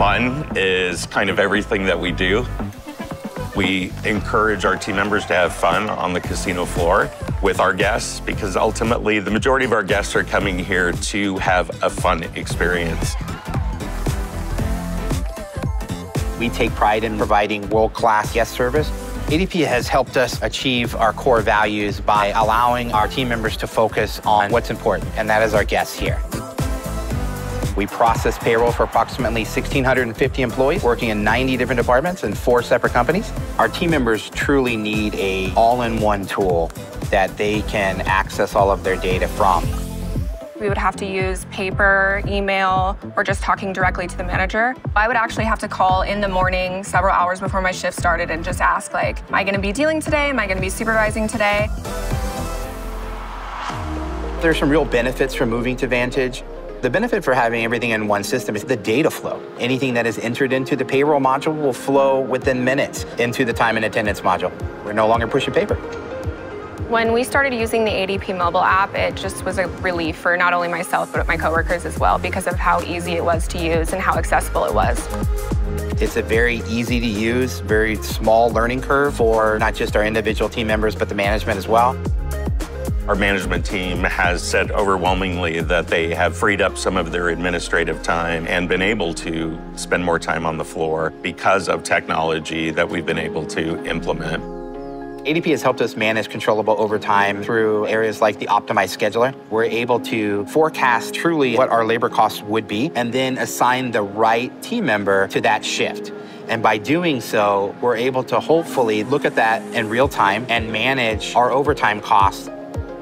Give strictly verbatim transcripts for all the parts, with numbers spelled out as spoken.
fun is kind of everything that we do. We encourage our team members to have fun on the casino floor with our guests, because ultimately the majority of our guests are coming here to have a fun experience. We take pride in providing world-class guest service. A D P has helped us achieve our core values by allowing our team members to focus on what's important, and that is our guests here. We process payroll for approximately one thousand six hundred fifty employees working in ninety different departments and four separate companies. Our team members truly need an all-in-one tool that they can access all of their data from. We would have to use paper, email, or just talking directly to the manager. I would actually have to call in the morning several hours before my shift started and just ask, like, am I going to be dealing today? Am I going to be supervising today? There's some real benefits from moving to Vantage. The benefit for having everything in one system is the data flow. Anything that is entered into the payroll module will flow within minutes into the time and attendance module. We're no longer pushing paper. When we started using the A D P mobile app, it just was a relief for not only myself, but my coworkers as well, because of how easy it was to use and how accessible it was. It's a very easy to use, very small learning curve for not just our individual team members, but the management as well. Our management team has said overwhelmingly that they have freed up some of their administrative time and been able to spend more time on the floor because of technology that we've been able to implement. A D P has helped us manage controllable overtime through areas like the optimized scheduler. We're able to forecast truly what our labor costs would be and then assign the right team member to that shift. And by doing so, we're able to hopefully look at that in real time and manage our overtime costs.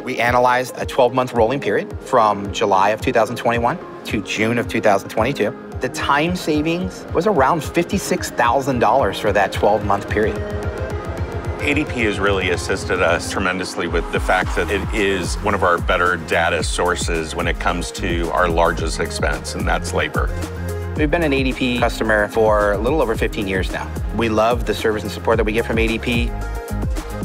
We analyzed a twelve-month rolling period from July of two thousand twenty-one to June of two thousand twenty-two. The time savings was around fifty-six thousand dollars for that twelve-month period. A D P has really assisted us tremendously with the fact that it is one of our better data sources when it comes to our largest expense, and that's labor. We've been an A D P customer for a little over fifteen years now. We love the service and support that we get from A D P.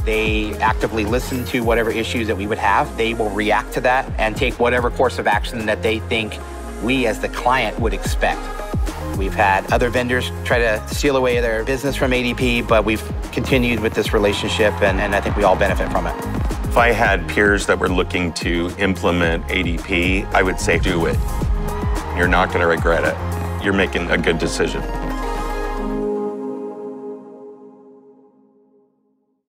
They actively listen to whatever issues that we would have. They will react to that and take whatever course of action that they think we as the client would expect. We've had other vendors try to steal away their business from A D P, but we've continued with this relationship, and, and I think we all benefit from it. If I had peers that were looking to implement A D P, I would say do it. You're not going to regret it. You're making a good decision.